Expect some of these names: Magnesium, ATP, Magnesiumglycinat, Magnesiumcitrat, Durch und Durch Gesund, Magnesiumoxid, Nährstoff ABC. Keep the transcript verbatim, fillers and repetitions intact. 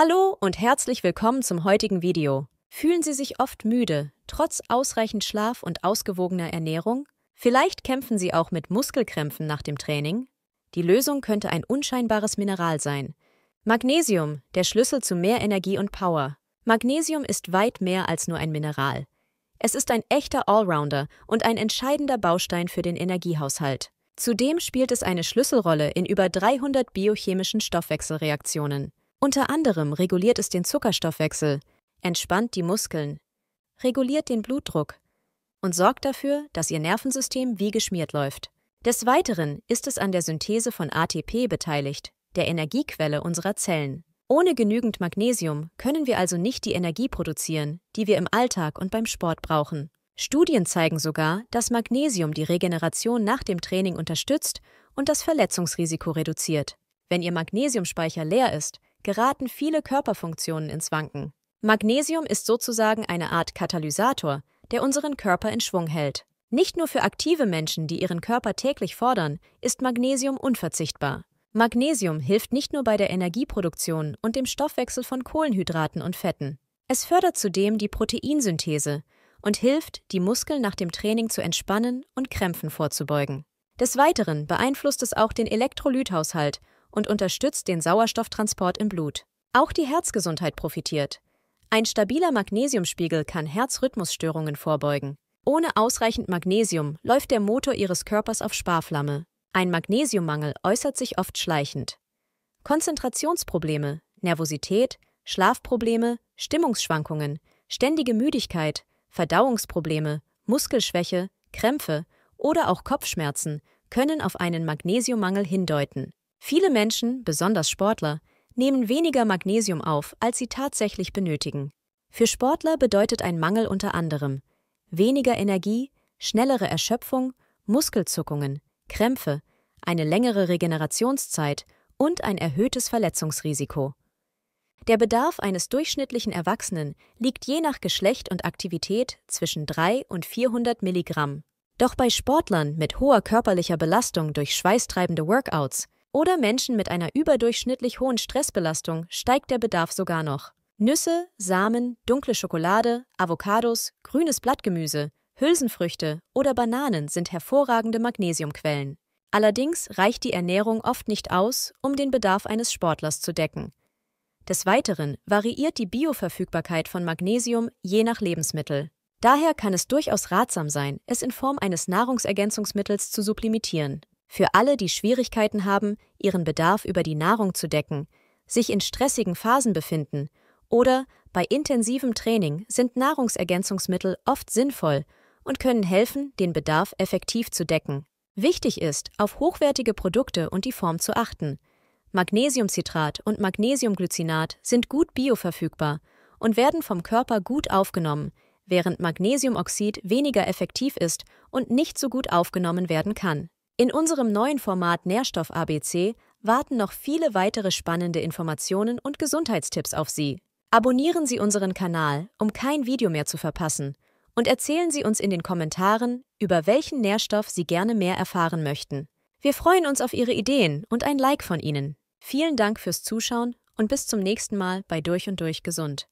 Hallo und herzlich willkommen zum heutigen Video. Fühlen Sie sich oft müde, trotz ausreichend Schlaf und ausgewogener Ernährung? Vielleicht kämpfen Sie auch mit Muskelkrämpfen nach dem Training? Die Lösung könnte ein unscheinbares Mineral sein. Magnesium, der Schlüssel zu mehr Energie und Power. Magnesium ist weit mehr als nur ein Mineral. Es ist ein echter Allrounder und ein entscheidender Baustein für den Energiehaushalt. Zudem spielt es eine Schlüsselrolle in über dreihundert biochemischen Stoffwechselreaktionen. Unter anderem reguliert es den Zuckerstoffwechsel, entspannt die Muskeln, reguliert den Blutdruck und sorgt dafür, dass Ihr Nervensystem wie geschmiert läuft. Des Weiteren ist es an der Synthese von A T P beteiligt, der Energiequelle unserer Zellen. Ohne genügend Magnesium können wir also nicht die Energie produzieren, die wir im Alltag und beim Sport brauchen. Studien zeigen sogar, dass Magnesium die Regeneration nach dem Training unterstützt und das Verletzungsrisiko reduziert. Wenn Ihr Magnesiumspeicher leer ist, geraten viele Körperfunktionen ins Wanken. Magnesium ist sozusagen eine Art Katalysator, der unseren Körper in Schwung hält. Nicht nur für aktive Menschen, die ihren Körper täglich fordern, ist Magnesium unverzichtbar. Magnesium hilft nicht nur bei der Energieproduktion und dem Stoffwechsel von Kohlenhydraten und Fetten. Es fördert zudem die Proteinsynthese und hilft, die Muskeln nach dem Training zu entspannen und Krämpfen vorzubeugen. Des Weiteren beeinflusst es auch den Elektrolythaushalt und unterstützt den Sauerstofftransport im Blut. Auch die Herzgesundheit profitiert. Ein stabiler Magnesiumspiegel kann Herzrhythmusstörungen vorbeugen. Ohne ausreichend Magnesium läuft der Motor Ihres Körpers auf Sparflamme. Ein Magnesiummangel äußert sich oft schleichend. Konzentrationsprobleme, Nervosität, Schlafprobleme, Stimmungsschwankungen, ständige Müdigkeit, Verdauungsprobleme, Muskelschwäche, Krämpfe oder auch Kopfschmerzen können auf einen Magnesiummangel hindeuten. Viele Menschen, besonders Sportler, nehmen weniger Magnesium auf, als sie tatsächlich benötigen. Für Sportler bedeutet ein Mangel unter anderem weniger Energie, schnellere Erschöpfung, Muskelzuckungen, Krämpfe, eine längere Regenerationszeit und ein erhöhtes Verletzungsrisiko. Der Bedarf eines durchschnittlichen Erwachsenen liegt je nach Geschlecht und Aktivität zwischen drei und vierhundert Milligramm. Doch bei Sportlern mit hoher körperlicher Belastung durch schweißtreibende Workouts oder Menschen mit einer überdurchschnittlich hohen Stressbelastung steigt der Bedarf sogar noch. Nüsse, Samen, dunkle Schokolade, Avocados, grünes Blattgemüse, Hülsenfrüchte oder Bananen sind hervorragende Magnesiumquellen. Allerdings reicht die Ernährung oft nicht aus, um den Bedarf eines Sportlers zu decken. Des Weiteren variiert die Bioverfügbarkeit von Magnesium je nach Lebensmittel. Daher kann es durchaus ratsam sein, es in Form eines Nahrungsergänzungsmittels zu supplementieren. Für alle, die Schwierigkeiten haben, ihren Bedarf über die Nahrung zu decken, sich in stressigen Phasen befinden oder bei intensivem Training sind Nahrungsergänzungsmittel oft sinnvoll und können helfen, den Bedarf effektiv zu decken. Wichtig ist, auf hochwertige Produkte und die Form zu achten. Magnesiumcitrat und Magnesiumglycinat sind gut bioverfügbar und werden vom Körper gut aufgenommen, während Magnesiumoxid weniger effektiv ist und nicht so gut aufgenommen werden kann. In unserem neuen Format Nährstoff A B C warten noch viele weitere spannende Informationen und Gesundheitstipps auf Sie. Abonnieren Sie unseren Kanal, um kein Video mehr zu verpassen, und erzählen Sie uns in den Kommentaren, über welchen Nährstoff Sie gerne mehr erfahren möchten. Wir freuen uns auf Ihre Ideen und ein Like von Ihnen. Vielen Dank fürs Zuschauen und bis zum nächsten Mal bei Durch und Durch Gesund.